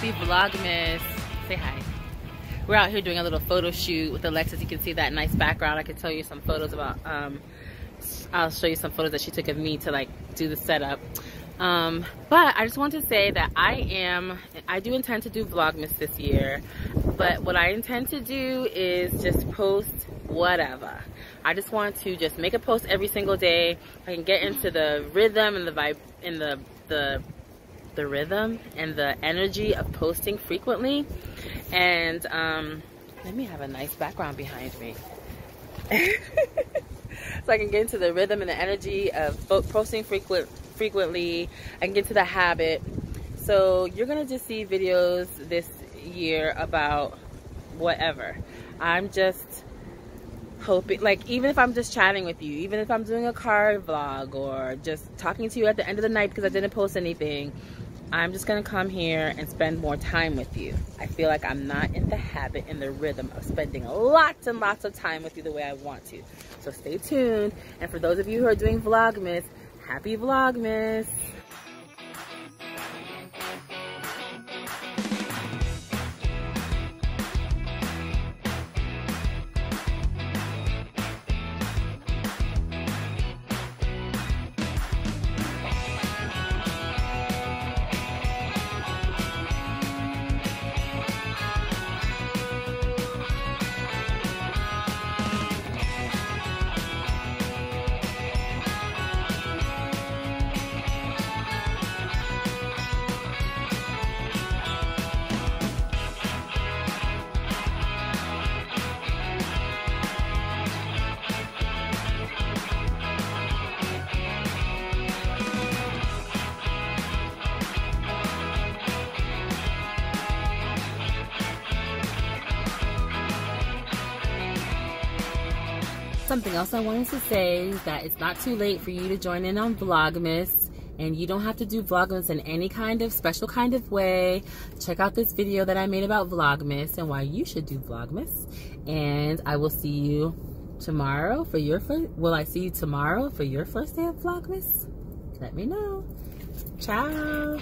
Happy Vlogmas. Say hi. We're out here doing a little photo shoot with Alexis. You can see that nice background. I can tell you some photos about, I'll show you some photos that she took of me to like do the setup. But I just want to say that I do intend to do Vlogmas this year, but what I intend to do is just post whatever. I just want to just make a post every single day. I can get into the rhythm and the vibe and the rhythm and the energy of posting frequently. And, let me have a nice background behind me. So I can get into the rhythm and the energy of posting frequently and get to the habit. So you're gonna just see videos this year about whatever. I'm just hoping, like, even if I'm just chatting with you, even if I'm doing a car vlog or just talking to you at the end of the night because I didn't post anything, I'm just gonna come here and spend more time with you. I feel like I'm not in the habit and the rhythm of spending lots and lots of time with you the way I want to. So stay tuned. And for those of you who are doing Vlogmas, happy Vlogmas. Something else I wanted to say is that it's not too late for you to join in on Vlogmas, and you don't have to do Vlogmas in any kind of special kind of way. Check out this video that I made about Vlogmas and why you should do Vlogmas, and I will see you tomorrow for your first, will I see you tomorrow for your first day of Vlogmas? Let me know. Ciao.